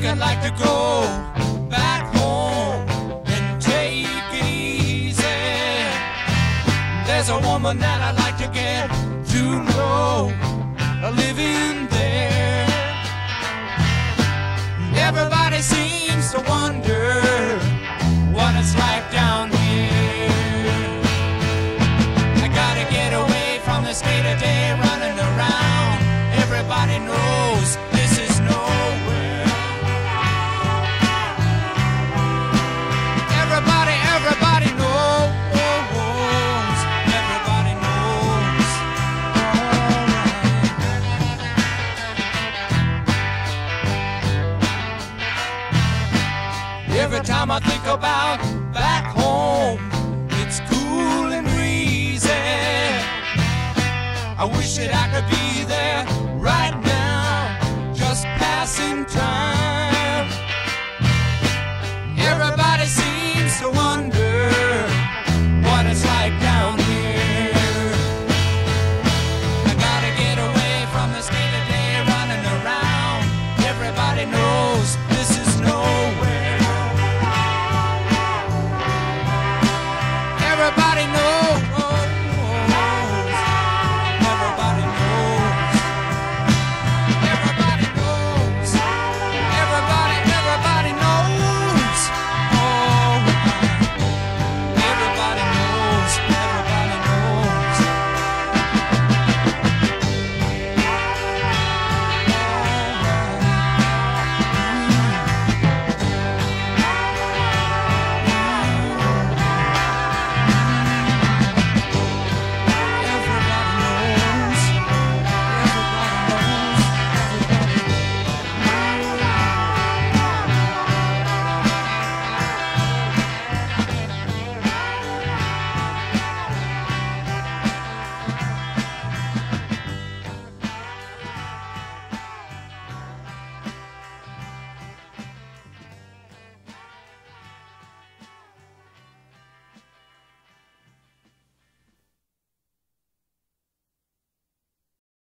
think I'd like to go back home and take it easy. There's a woman that I'd like to get to know, living there. Everybody seems to wonder what it's like down here. I gotta get away from this day-to-day running around. Everybody knows this is nowhere. Everybody, everybody knows. Everybody knows. All right. Every time I think about back home, it's cool and breezy. I wish that I could be there right now, just passing time.